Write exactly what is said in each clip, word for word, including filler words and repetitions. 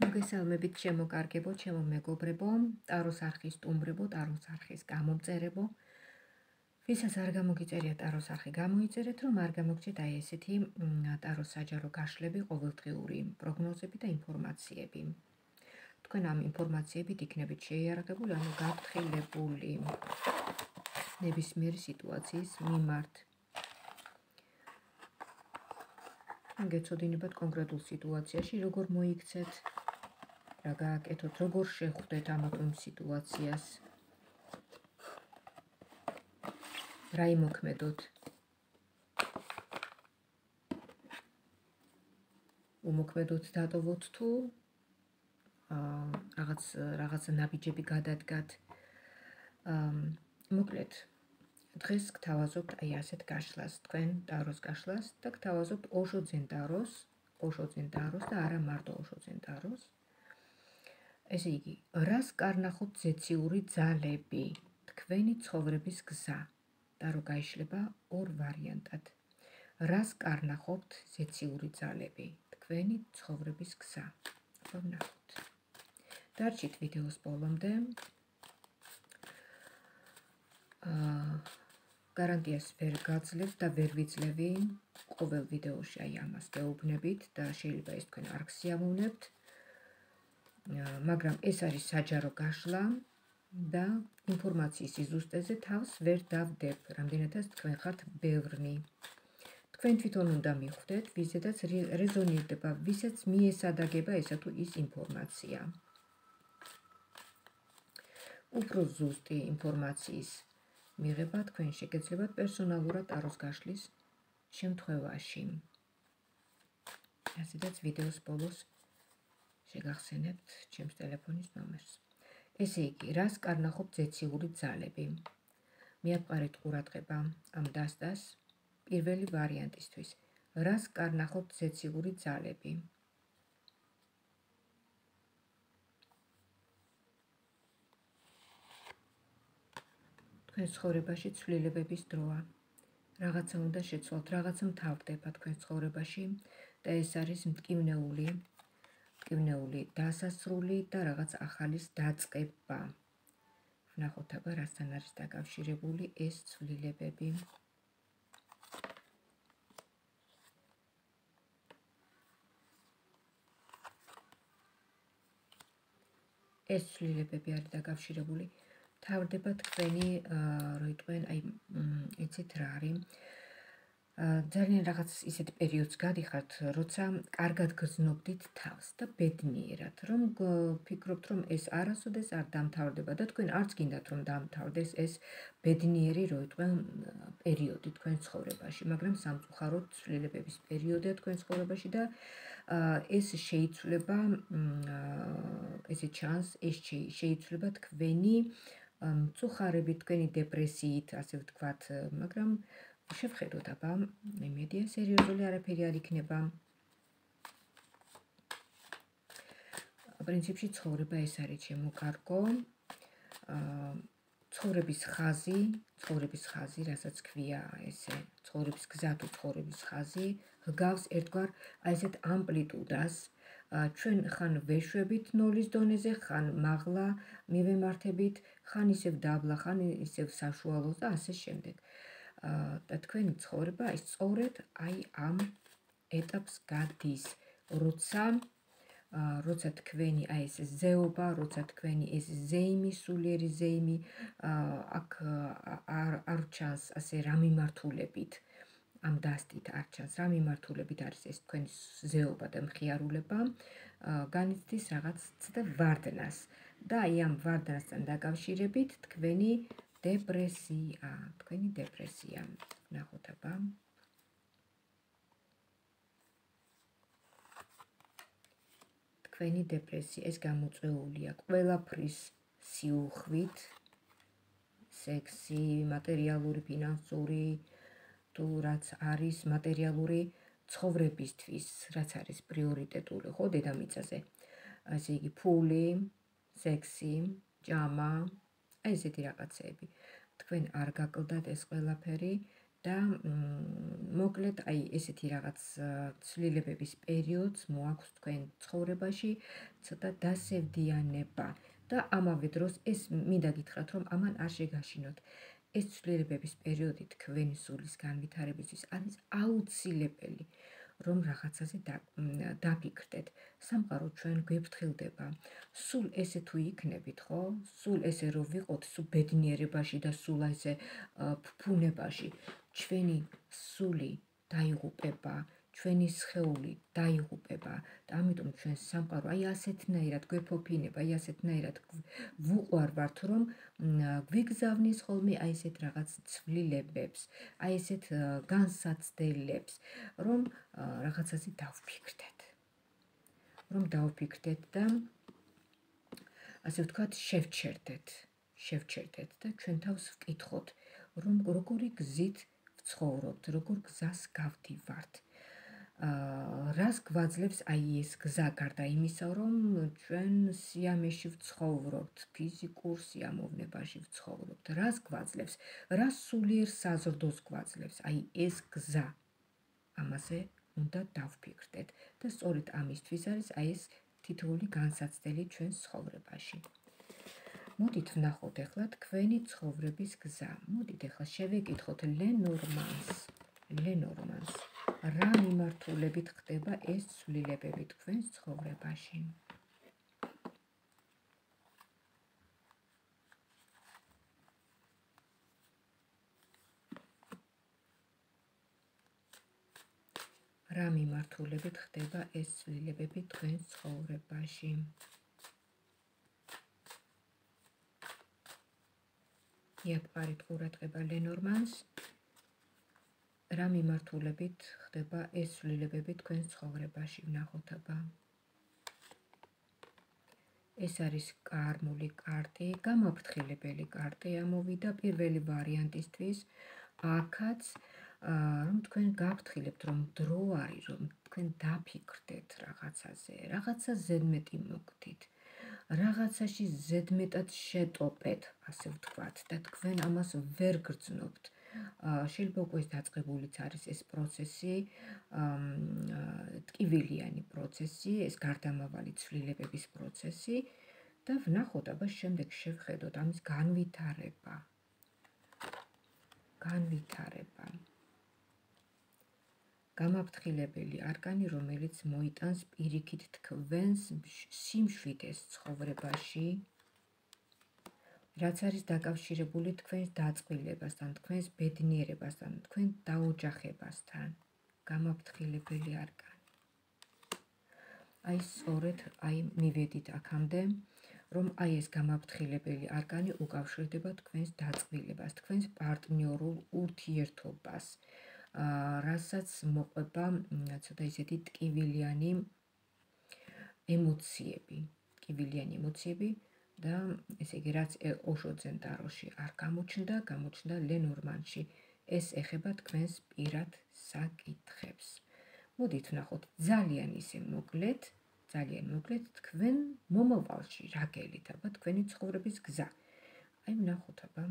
მოგესალმებით შემოგარგებო ჩემო მეგობრებო, ტაროს არხის სტუმრებო, ტაროს არხის გამომწერებო. ვისაც არ გამოგიწერია ტაროს არხი, გამოიწერეთ, რომ არ გამოგჭეთ აი ესეთი ტაროს საჯარო გაშლები, ყოველდღიური პროგნოზები და ინფორმაციები. Თქვენ ამ ინფორმაციებით იქნებით შეიარაღებული, ანუ გაფრთხილებული ნებისმიერი სიტუაციის მიმართ. გეცოდინებათ კონკრეტულ სიტუაციაში, როგორ მოიქცეთ, რა გააკეთოთ, როგორ შეხვდეთ ამათომ სიტუაციას, რა იმოქმედოთ, უმოქმედოთ დატოვოთ თუ რაღაც რაღაცა ნაბიჯები გადადგათ. მოკლედ, დღეს გთავაზობთ აი ასეთ გაშლას, თქვენ ტაროს გაშლას და გთავაზობთ ოშოძენ ტაროს, ოშოძენ ტაროს და არა მარტო ოშოძენ ტაროს. ესე იგი, რას კარნახობთ ზეციური ძალები, თქვენი ცხოვრების გზა. ტარო გაიშლება ორ ვარიანტად. რას კარნახობთ ზეციური ძალები, თქვენი ცხოვრების გზა. ვნახოთ. დარჩით ვიდეოს ბოლომდე. აა გარანტიას ვერ გაძლევთ და ვერ ვიძლევი ყოველ ვიდეოში აი ამას გეუბნებით და შეიძლება ის თქვენ არ გსიამოვნებთ, მაგრამ ეს არის საჯარო გაშლა და ინფორმაციის სიზუსტეზე თავს ვერ დავდებ, რამდენადაც თქვენ ხართ ბევრი. თქვენ თვითონ უნდა მიხვდეთ, ვისაც რეზონირდება, ვისაც მიესადაგება ესა თუ ის ინფორმაცია. უფრო ზუსტი ინფორმაციის მიღება თქვენ შეგეძლებათ პერსონალურად ტაროს გაშლის შემთხვევაში. ასეთაც ვიდეოს ბოლოს შეგახსენებთ ჩემს ტელეფონის ნომერს. ესე იგი, რას კარნახობთ ზეციური ძალები? მიაპყარეთ ყურადღება ამ დასდას პირველი ვარიანტისთვის. რას კარნახობთ ზეციური ძალები? თქვენს ცხოვრებაში ცვლილებების დროა. რაღაცა უნდა შეცვალთ, რაღაცა მთავრდება თქვენს ცხოვრებაში და ეს არის მტკივნეული, მტკივნეული დასასრული და რაღაც ახალის დაწყება. ვნახოთ აბა, რასთან არის დაკავშირებული ეს ცვლილებები. ეს ცვლილებები არის დაკავშირებული. თავდება თქვენი, როიტყვენ, აი, ეცეთ რა არის. ძალიან რაღაც ისეთ პერიოდს გადიხართ, როცა კარგად გრძნობდით თავს და ბედნიერად, რომ ფიქრობთ, რომ ეს არასოდეს არ დამთავრდება და თქვენ არც გინდათ, რომ დამთავრდეს ეს ბედნიერი, როიტყვენ, პერიოდი თქვენ ცხოვრებაში, მაგრამ სამწუხაროდ ცვლილებების პერიოდია თქვენ ცხოვრებაში და ეს შეიცვლება, ესე ჩანს, ეს შეიცვლება თქვენი მწუხარებით, თქვენი დეპრესიით, ასე ვთქვათ, მაგრამ შევხედოთ აბა, იმედია სერიოზული არაფერი არ იქნება. პრინციპში ცხოვრება ეს არის შემოკარგო. ცხოვრების ხაზი, ცხოვრების ხაზი, რასაც ქვია ესე, ცხოვრების გზა თუ ცხოვრების ხაზი, ჰგავს ერთგვარ აი ესეთ ამპლიტუდას. ჩვენ ხან ვეშვებით ნულის დონეზე, ხან მაღლა მივემართებით, ხან ისევ დაბლა, ხან ისევ საშუალო და ასე შემდეგ. და თქვენი ცხოვრება ის სწორედ აი ამ ეტაპს გადის, როცა როცა თქვენი აი ეს ზეობა, როცა თქვენი ეს ზეიმი, სულიერი ზეიმი აქ არ ჩანს ასე რა მიმართულებით, ამ დასტით არ ჩანს რა მიმართულებით არის ეს თქვენი ზეობა და მხიარულება, განიცდის რაღაც და ვარდნას და აი ამ ვარდნასთან დაკავშირებით თქვენი დეპრესია, თქვენი დეპრესია. ნახოთ აბა. თქვენი დეპრესია, ეს გამოწვეულია ყველაფრის სიუხვით, სექსი, მატერიალური, ფინანსური, თუ რაც არის მატერიალური ცხოვრებისთვის, რაც არის პრიორიტეტული, ხო, დედამიწაზე. ასე იგი, ფული, სექსი, ჯამა, აი ესეთი რაღაცეები. თქვენ არ გაკლდათ ეს ყველაფერი და მოკლედ აი ესეთი რაღაც ცვლილებების პერიოდს მოაქვს თქვენ ცხოვრებაში ცოტა დასევდიანება და ამავე დროს ეს მინდა გითხრათ რომ ამან არ შეგაშინოთ ეს ცვლილებების პერიოდი თქვენი სულის განვითარებისთვის არის აუცილებელი რომ რაღაცაზე დაფიქრდეთ სამყარო ჩვენ გვეფრთხილდება სულ ესე თუ იქნებით ხო სულ ესე რომ ვიყოთ სულ ბედნიერებაში და სულ ესე ფუფუნებაში ჩვენი სული დაიღუპება ჩვენი სხეული დაიღუპება და ამიტომ ჩვენ სამყარო აი ასეთნაირად გვეფოფინება აი ასეთნაირად ვუყვარვართ რომ გვიგზავნის ხოლმე აი ესეთ რაღაც ცვლილებებს აი ესეთ განსაცდელებს რომ რაღაცაზე დავფიქრდეთ რომ დავფიქრდეთ და ასე ვთქვათ შევჩერდეთ შევჩერდეთ და ჩვენ თავს ვკითხოთ რომ როგორი გზით ვცხოვრობთ როგორ გზას გავდივართ Raz გვაძლევს აი ეს გზა გარდა იმისა რომ ჩვენ სიამეში ვცხოვრობთ, ფიზიკურ სიამოვნებაში ვცხოვრობთ. Raz გვაძლევს, raz სულიერ საზრდოს გვაძლევს, აი ეს გზა. Ამაზე უნდა დავფიქრდეთ და სწორედ ამისთვის არის აი ეს თითოეული განსაცდელი ჩვენ ცხოვრებაში. Მოდით ვნახოთ ახლა თქვენი ცხოვრების გზა. Მოდით ახლა შევეკითხოთ ლენორმანს. Lenormans. Რა მიმართულებით ხდება ეს ცვლილებები თქვენს ცხოვრებაში? Რა მიმართულებით ხდება ეს ცვლილებები თქვენს ცხოვრებაში? იაპყარით ყურადღება ლენორმანს. Რა მიმართულებით ხდება ეს ცვლილებები თქვენ ცხოვრებაში ვნახოთ აბა ეს არის კარმული კარტი გამაფრთხილებელი კარტი ამოვიდა პირველი ვარიანტისთვის აქაც რომ თქვენ გაფრთხილებთ რომ დრო არის რომ თქვენ დაფიქრდეთ რაღაცაზე რაღაცა ზედმეტი მოგდით რაღაცაში ზედმეტად შეტოპეთ ასე ვთქვათ და თქვენ ამას ვერ გრძნობთ შეიძლება უკვე დაწყებულიც არის ეს პროცესი, ტკივილიანი პროცესი, ეს გარდამავალი ცვლილებების პროცესი და ვნახოთ აბა შემდეგ შევხედოთ ამის განვითარება. განვითარება. Გამაფრთხილებელი არკანი, რომელიც მოიტანს პირიქით თქვენს სიმშვიდეს ცხოვრებაში. Რაც არის დაკავშირებული თქვენს დაწყვილებასთან, თქვენს ბედნიერებასთან, თქვენ დაოჯახებასთან, გამაფრთხილებელი არკანი. Აი სწორედ აი მივედით აქამდე, რომ აი ეს გამაფრთხილებელი არკანი უკავშირდება თქვენს დაწყვილებას, თქვენს პარტნიორულ ურთიერთობას, რასაც მოყვება ცოტა ისეთი ტკივილიანი ემოციები, ტკივილიანი ემოციები. და ესე იგი რაც ოშო ძენტაროში არ გამოჩნდა, გამოჩნდა ლენორმანში. ეს ეხება თქვენს პირად საკითხებს. მოდით ვნახოთ ძალიან ისე მოკლედ, ძალიან მოკლედ თქვენ მომავალში რა გელით აბა თქვენი ცხოვრების გზა. აი ვნახოთ აბა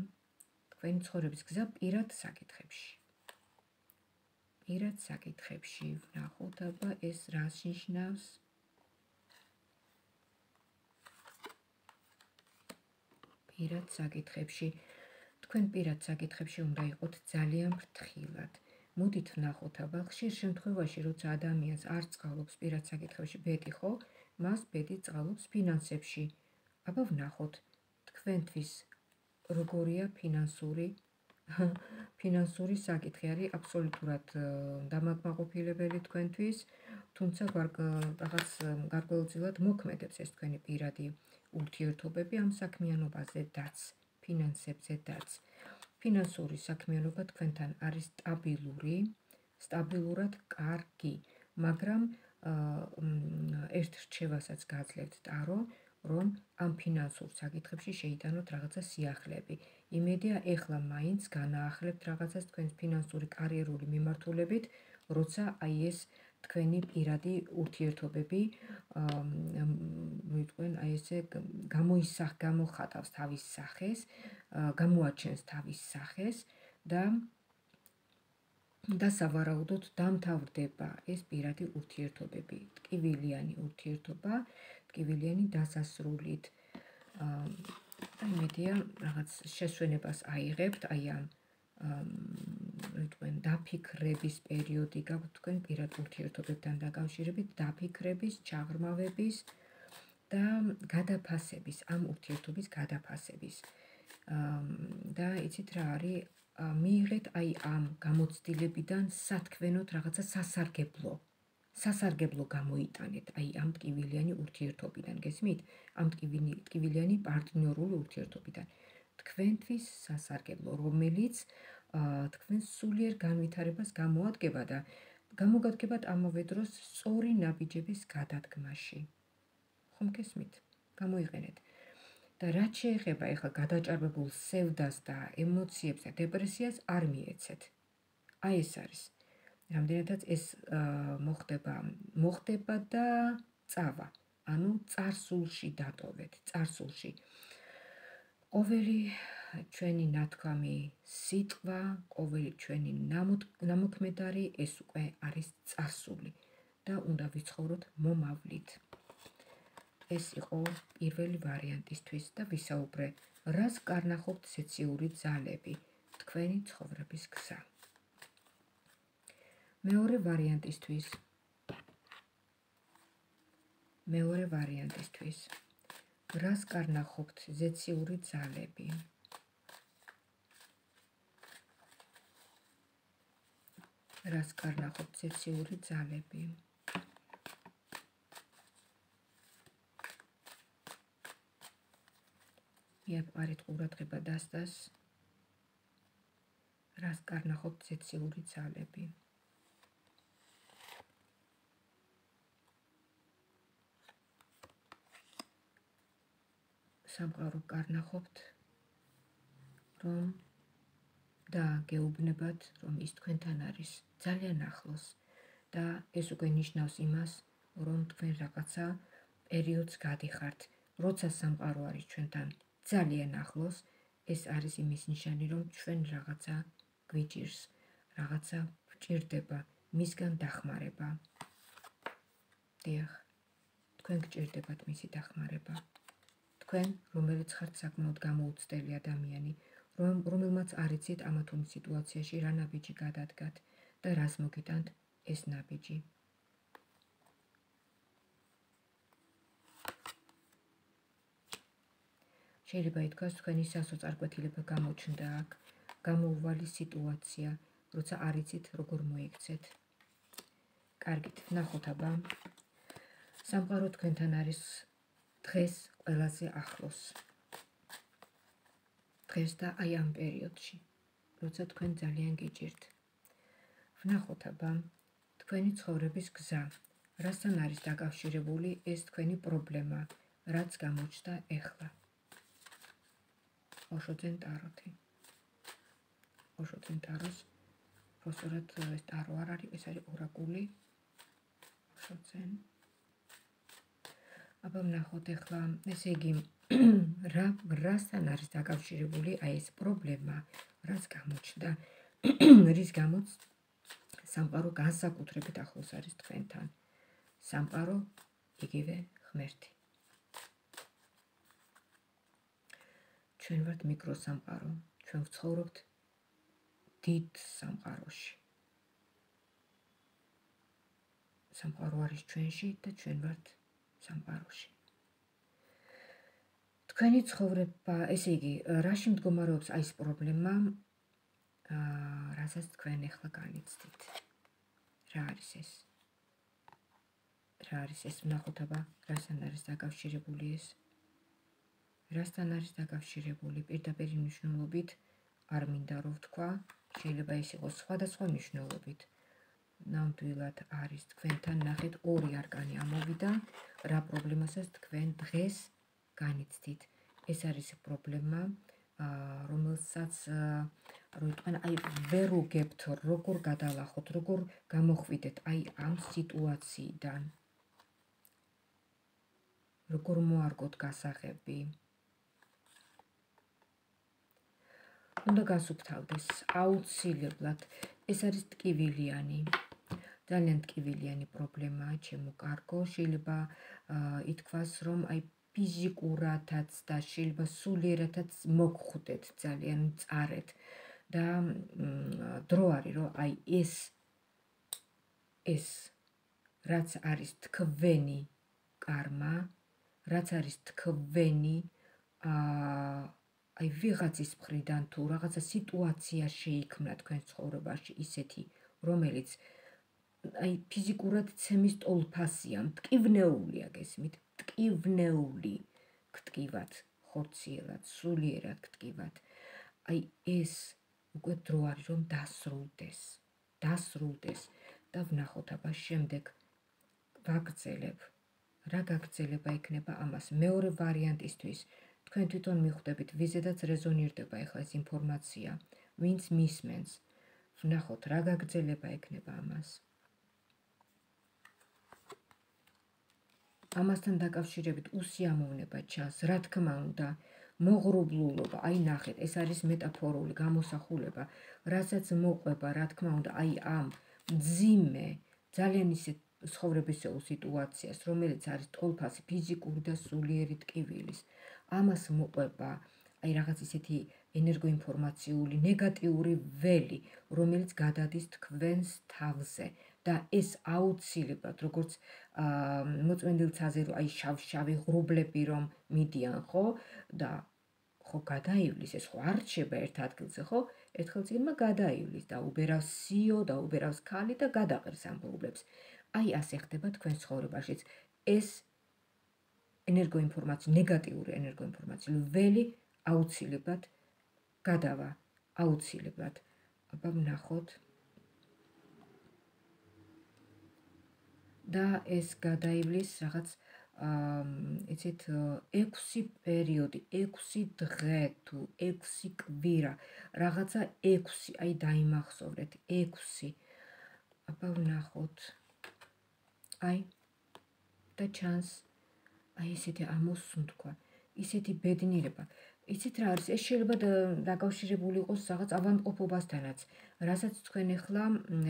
თქვენი ცხოვრების გზა პირად საკითხებში. პირად საკითხებში ვნახოთ აბა ეს რას ნიშნავს? Პირად საკითხებში თქვენ პირად საკითხებში უნდა იყოთ ძალიან ფრთხილად. Მოდით ვნახოთ აბა ხშირ შემთხვევაში როცა ადამიანს არ წყალობს პირად საკითხებში ბედი ხო, მას ბედი წყალობს ფინანსებში. აბა ვნახოთ თქვენთვის როგორია ფინანსური ფინანსური საკითხი არის აბსოლუტურად დამაკმაყოფილებელი თქვენთვის, თუმცა რაღაც გარკვეულწილად მოქმედებს ეს თქვენი პირადი ურთიერთობები ამ საქმიანობაზე დაც, ფინანსებზე დაც. Ფინანსური საქმიანობა თქვენთან არის სტაბილური, სტაბილურად კარგი, მაგრამ ერთ რჩევასაც გაძლევთ ტარო, რომ ამ ფინანსურ საკითხებში შეიტანოთ რაღაცა სიახლეები. Იმედია ეხლა მაინც განაახლებთ რაღაცას თქვენს ფინანსური კარიერული მიმართულებით, როცა აი ეს თქვენი პირადი ურთიერთობები მიიტყვენ აი ესე გამოისახ გამოხატავს თავის სახეს, გამოაჩენს თავის სახეს და და სავარაუდოდ დამთავრდება ეს პირადი ურთიერთობები, ტკივილიანი ურთიერთობა, ტკივილიანი დასასრულით. Ai media, რაღაც შესვენებას აიღებთ, აი ამ თქვენ დაფიქრების პერიოდი გაქვთ თქვენ პირად ურთიერთობებთან დაკავშირებით, დაფიქრების, ჩაღრმავების და გადაფასების, ამ ურთიერთობის გადაფასების. და იცით რა არის? მიიღეთ აი ამ გამოცდილებიდან სათქვენოთ რაღაცა სასარგებლო სასარგებლო გამოიტანეთ აი ამ ტკივილიანი ურთიერთობიდან გესმით ამ ტკივილიანი პარტნიორული ურთიერთობიდან თქვენთვის სასარგებლო რომელიც თქვენს სულიერ განვითარებას გამოადგება და გამოგადგებათ ამავე დროს სწორი ნაბიჯების გადადგმაში ხომ გესმით გამოიყენეთ და რაც შეეხება ეხლა გადაჭარბებულ სევდას და ემოციებს და დეპრესიას არ მიეცეთ. Აი ეს არის. Რამდენადაც ეს მოხდება, მოხდება და წავა. Ანუ წარსულში დატოვეთ, წარსულში. Ყოველი ჩვენი ნათქვამი სიტყვა, ყოველი ჩვენი ნამოქმედარი ეს უკვე არის წარსული და უნდა ვიცხოვროთ მომავლით. ეს იყო პირველი ვარიანტისთვის და ვისაუბრე, რას კარნახობთ სეციური ძალები, თქვენი ცხოვრების გზა. მეორე ვარიანტისთვის. მეორე ვარიანტისთვის. Რას კარნახობთ სეციური ძალები. Რას კარნახობთ სეციური ძალები. Iepărit uratgheba dastas ras karnakhobt setsiuri zalebi samqaro karnakhobt rom da geubnebat rom is tkventan aris zalian akhlos da es uqve nishnavs imas rom tkven ragatsa periods gadikhardt rotsa samqaro aris tventan ძალიან ახლოს ეს არის იმის ნიშანი რომ ჩვენ რაღაცა გვიჭირს რაღაცა გვჭირდება მისგან დახმარება დიახ თქვენ გჭირდებათ მისი დახმარება თქვენ რომელიც ხართ საკმაოდ გამოუცდელი ადამიანი რომ რომელმაც არ იცით ამა თუ იმ სიტუაციაში რა ნაბიჯი გადადგათ და რას მოგიტანთ ეს ნაბიჯი შეიძლება ითქვას თქვენი სასოწარკვეთილება გამოჩნდა აქ, გამოუვალი სიტუაცია, როცა არ იცით როგორ მოიქცეთ. კარგით, ვნახოთ აბა. სამყარო თქვენთან არის დღეს ყველაზე ახლოს. დღეს და აი ამ პერიოდში, როცა თქვენ ძალიან გიჭირთ. ვნახოთ აბა, თქვენი ცხოვრების გზა, რასთან არის დაკავშირებული ეს თქვენი პრობლემა, რაც გამოჩნდა ეხლა. Oșoțen taroti. Oșoțen taros. Prosurat taroarari, ეს არის ორაკული. Oșoțen. Აბა ვნახოთ ახლა, ესე იგი, რა რასთან არის დაკავშირებული აი ეს პრობლემა, რაც გამოჩნდა, რის გამოც სამყარო განსაკუთრებით ახლოს არის თქვენთან. სამყარო იგივე ღმერთი. Ჩვენ ვართ მიკროსამყარო, ჩვენ ვცხოვრობთ დიდ სამყაროში. სამყარო არის ჩვენში და ჩვენ ვართ სამყაროში. თქვენი ცხოვრება, ესე იგი, რაში მდგომარეობს აი ეს პრობლემა, რასაც თქვენ ახლა განიცდით. Რა არის ეს? Რა არის ეს? Ვნახოთ აბა, რასთან არის დაკავშირებული ეს? Rastan არის დაკავშირებული პირდაპირ მნიშვნელობით არ მინდა რომ თქვა, შეიძლება ეს იყოს სხვადასხვა მნიშვნელობით. Ნამდვილად არის თქვენთან ნახეთ ორი არკანი ამოვიდა, რა პრობლემასაც თქვენ დღეს განიცდით. ეს არის პრობლემა, რომელსაც როიტყვენ აი ვერ უგებთ, როგორ გადალახოთ, როგორ გამოხვიდეთ აი ამ სიტუაციიდან. Როგორ მოარგოთ გასაღები. Unde găsubțaudes? Autsileblat. Este arist kiviliani. Ძალიან ტკივილიანი პრობლემაა ჩემო კარგო, შეიძლება ითქვას რომ აი ფიზიკურათაც და შეიძლება სულიერათაც მოგხვდეთ ძალიან წარეთ და დრო არის რომ აი ეს ეს რაც არის თქვენი კარმა, რაც არის თქვენი აი ვიღაცის მხრიდან თუ რაღაცა სიტუაცია შეიქმნა თქვენ ცხოვრებაში ისეთი რომელიც ai fizikurat cemis tolpasiam, tkivneuli agesmit, tkivneuli, ktkivat, hortsielat, sulierat ktkivat. Ai es uge dro aris rom dasruldes, dasruldes da vnaxotaba shemdeg vagzeleb, ra gagzeleba ikneba amas. Meore variantistvis tkven tviton mixvdebit, visedats rezonierdeba ixla ez informatsia, vins mismens. Vnaxot ra gagzeleba ikneba amas. Amastan dakavshirevit usiamovneba chans, ra tkma unda, moghrubluloba, ai nakhit, es aris metaforuli gamosakhuleba, ratsats moqveba, ra tkma unda, ai am dzime, ძალიან ისეთ ცხოვრებისეულ სიტუაციას, რომელიც არის ტოლფასი ფიზიკური და სულიერი ტკივილის. Ამას მოყება, აი რაღაც ისეთი ენერგოინფორმაციული, ნეგატიური ველი, რომელიც გადადის თქვენს თავზე. Da es autsileblat, როგორც მოწმენდილ ცაზე რომ აი შავ-შავი ღრუბლები რომ მიდიან, ხო? და ხო გადაივლის ეს ხო არ რჩება ერთ ადგილზე, ხო? ერთხელ წიგნმა გადაივლის და უბერავს სიო და უბერავს ქალი და გადაყრის ამ ღრუბლებს. Აი ასე ხდება თქვენ ცხოვრებაშიც. ეს ენერგოინფორმაცია, ნეგატიური ენერგოინფორმაცია, ველი აუცილებლად გადავა, აუცილებლად. აბა ვნახოთ. და ეს გადაივლის რაღაც ეცეთ ექვსი პერიოდი, ექვსი დღე თუ ექვსი კვირა, რაღაცა ექვსი, აი დაიმახსოვრეთ, ექვსი. აბა ვნახოთ. Აი და ჩანს აი ესეთი ამოსუნთქვა, ისეთი ბედნიერება. Იცით რა არის, ეს შეიძლება დაკავშირებული იყოს რაღაც ავადმყოფობასთანაც, რასაც თქვენ ახლა,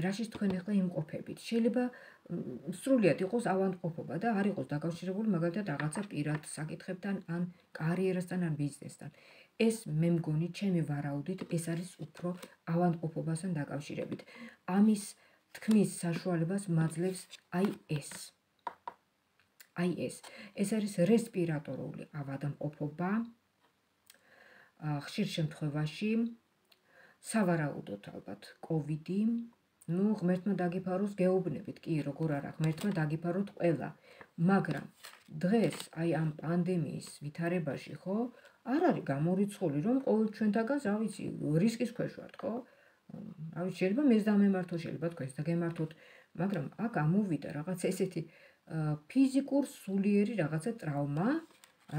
რაშიც თქვენ ახლა იმყოფებით. Შეიძლება სრულიად იყოს ავადმყოფობა და არ იყოს დაკავშირებული მაგალითად რაღაცა პირად საკითხებთან, ან კარიერასთან, ან ბიზნესთან. ეს მე მგონი ჩემი ვარაუდით, ეს არის უფრო ავადმყოფობასთან დაკავშირებით. Ამის თქმის საშუალებას მაძლევს აი ეს. Აი ეს. ეს არის რესპირატორული ავადმყოფობა. Ხშირ შემთხვევაში სავარაუდოდ ალბათ კოვიდი, ну ღმერთმა დაგიფაროს გეუბნებით, კი როგორ არა, ღმერთმა დაგიფაროთ ყველა, მაგრამ დღეს აი ამ პანდემიის ვითარებაში, ხო, არ არის გამორიცხული, რომ ყოველ ჩვენთაგანს, რა ვიცი, რისკის ქვეშ ვართ, ხო? რა ვიცი, შეიძლება მეც დამემართო, შეიძლება თქვენს დაგემართოთ, მაგრამ აქ ამოვიდა რაღაც ესეთი ფიზიკურ სულიერი რაღაცა ტრავმა,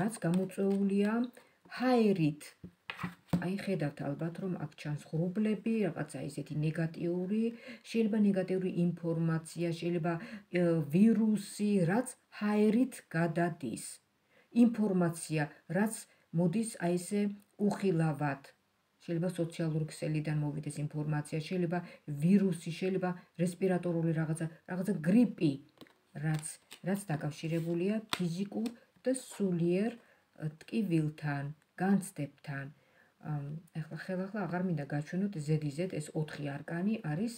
რაც გამოწვეულია ჰაერით. Აი ხედავთ ალბათ რომ აქ ჩანს ღრუბლები, რაღაცა ესეთი ნეგატიური, შეიძლება ნეგატიური ინფორმაცია, შეიძლება ვირუსი, რაც ჰაერით გადადის. Ინფორმაცია, რაც მოდის აი ესე უხილავად. Შეიძლება სოციალური ქსელიდან მოვიდეს ინფორმაცია, შეიძლება ვირუსი, შეიძლება რესპირატორული რაღაცა, რაღაცა გრიპი, რაც რაც დაკავშირებულია ფიზიკურ და სულიერ ტკივილთან. Განცდებთან. Ახლა ხელახლა აღარ მინდა გაჩვენოთ ზედიზედ ეს ოთხი არკანი არის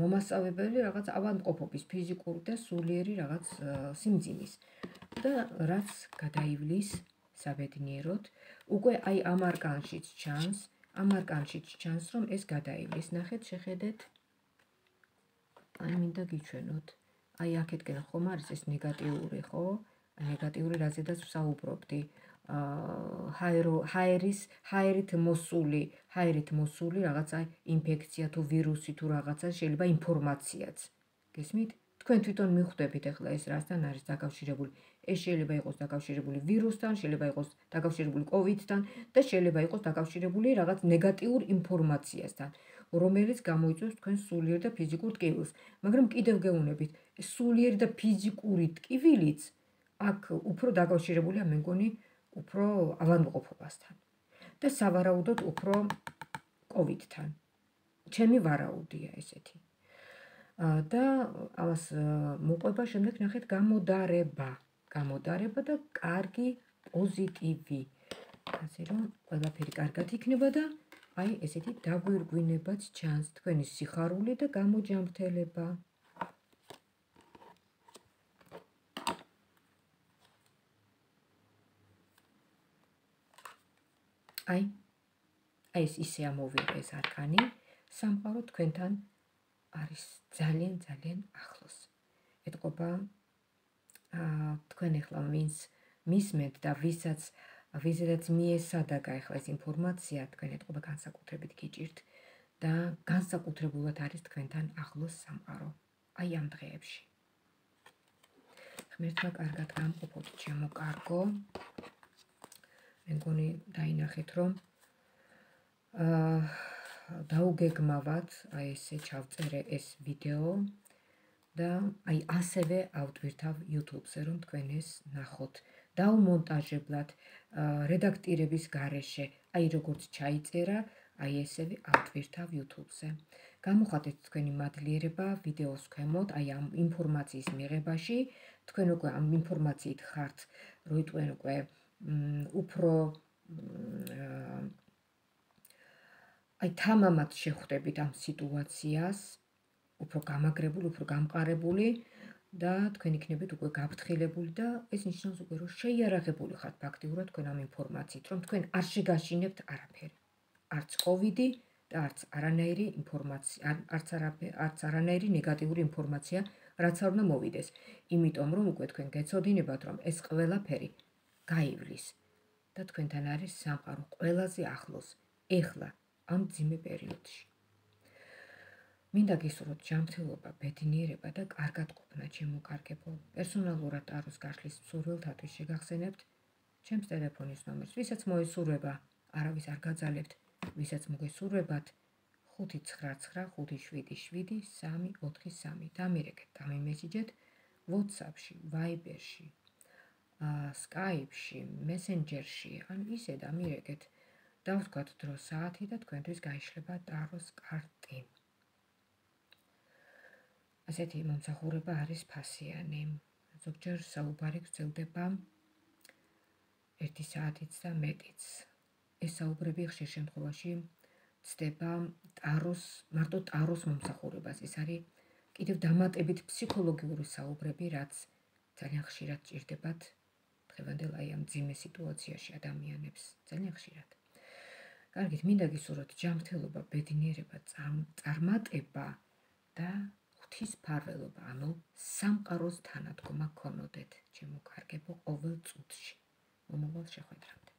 მომასწავებელი რაღაც ავადმყოფობის ფიზიკური და სულიერი რაღაც სიმძიმის და რაც გადაივლის საბედნიეროდ უკვე აი ამ არკანშიც ჩანს, ამ არკანშიც ჩანს რომ ეს გადაივლის. ნახეთ, შეხედეთ. აი მინდა გიჩვენოთ. აი აქეთკენ ხომ არის ეს ნეგატიური, ხო? ნეგატიური რაზედაც ვსაუბრობდი. ჰაერის, ჰაერით მოსული, ჰაერით მოსული რაღაცა ინფექცია თუ ვირუსი თუ რაღაცა შეიძლება ინფორმაციაც. გესმით? თქვენ თვითონ მიხვდებით ახლა ეს რასთან არის დაკავშირებული. ეს შეიძლება იყოს დაკავშირებული ვირუსთან, შეიძლება იყოს დაკავშირებული კოვიდთან და შეიძლება იყოს დაკავშირებული რაღაც ნეგატიურ ინფორმაციასთან, რომელიც გამოიწვევს თქვენ სულიერ და ფიზიკურ ტკივილს. მაგრამ კიდევ გეუბნებით, სულიერი და ფიზიკური ტკივილიც აქ უფრო დაკავშირებულია, მე მგონი უფრო ავადმყოფობასთან. და სავარაუდოდ უფრო კოვიდთან. Ჩემი ვარაუდია ესეთი. და ამას მოყვება შემდეგ ნახეთ გამოდარება, გამოდარება და კარგი პოზიტივი. ასე რომ ყველაფერი კარგად იქნება და აი ესეთი დაგვირგვინებაც ჩანს თქვენი სიხარული და გამოჯანმრთელება. Ai, ai isi amovire zarcani, samparot quentan aris zalien zalien achlus. Et copa tquenechlam vins mismet da visats visats miesa da gaihles informatia tquenet copa gansa kutrebit kijirt da gansa kutrebulat aris tquentan achlus samparo. Ai am dreebshi. Khmertvak argat gamqopot chemo kargo. Mengoni დაინახეთ რომ აა დაუგეგმავათ აი ესე ჩავწერე ეს ვიდეო და აი ასევე ავტვირთავ YouTube-ზე რომ თქვენ ეს ნახოთ დაუმონტაჟებლად რედაქტირების გარეშე აი როგორც ჩაიწერა აი ესევე ავტვირთავ YouTube-ზე გამოხატეთ თქვენი მადლიერება ვიდეოს ქვემოთ აი ამ ინფორმაციის მიღებაში თქვენ უკვე ამ ინფორმაციით ხართ რომ თქვენ უკვე Upro ai tamamat shekhvdebit am situatsias upro gamagrebuli upro gamqarebuli da tkven iknebit ukve gabtkhilepuli da es ნიშნავს უკვე რომ შეიარაღებული ხართ ფაქტიურად თქვენ ამ ინფორმაციით რომ თქვენ არ შეგაშინებთ არაფერი არც კოვიდი და არც არანაირი ინფორმაცია არც არც არანაირი ნეგატიური ინფორმაცია რაც არ უნდა მოვიდეს იმიტომ რომ უკვე თქვენ გეცოდინებათ რომ ეს ყველაფერი გაივლის და თქვენთან არის სამყარო ყველაზე ახლოს ეხლა ამ ძიმე პერიოდში მინდა გისურვოთ ჯანმრთელობა ბედნიერება და კარგად ყოფნა ჩემო კარგებო პერსონალურად ტაროს გაშლის მსურველთათვის შეგახსენებთ ჩემს ტელეფონის ნომერს ვისაც მოესურვება არავის არ გაძალებთ ვისაც მოგესურვებათ ხუთი ცხრა ცხრა ხუთი შვიდი შვიდი სამი ოთხი სამი დამირეკეთ დამიმესიჯეთ WhatsApp-ში Viber-ში Skype-ში, Messenger-ში, ან ისე დამირეკეთ. დავთქვათ დრო საათი და თქვენთვის გაიშლება ტაროს კარტი. ასეთი მომსახურება არის ფასიანი. ზოგჯერ საუბარი გრძელდება ერთი საათიც და მეტიც. ეს საუბრები ხშირ შემთხვევაში ცდება ტაროს, მარტო ტაროს მომსახურებას. ეს არის კიდევ დამატებით ფსიქოლოგიური საუბრები, რაც ძალიან ხშირად ჭირდებათ დღევანდელ აი ამ ძიმე სიტუაციაში ადამიანებს ძალიან ხშირად. Კარგით, მინდა გისურვოთ ჯანმრთელობა, ბედნიერება, წარმატება და ღვთისმფარველობა, ანუ სამყაროს თანადგომა გქონოდეთ, ჩემო კარგებო, ყოველ წუთში. მომავალ შეხვედრამდე.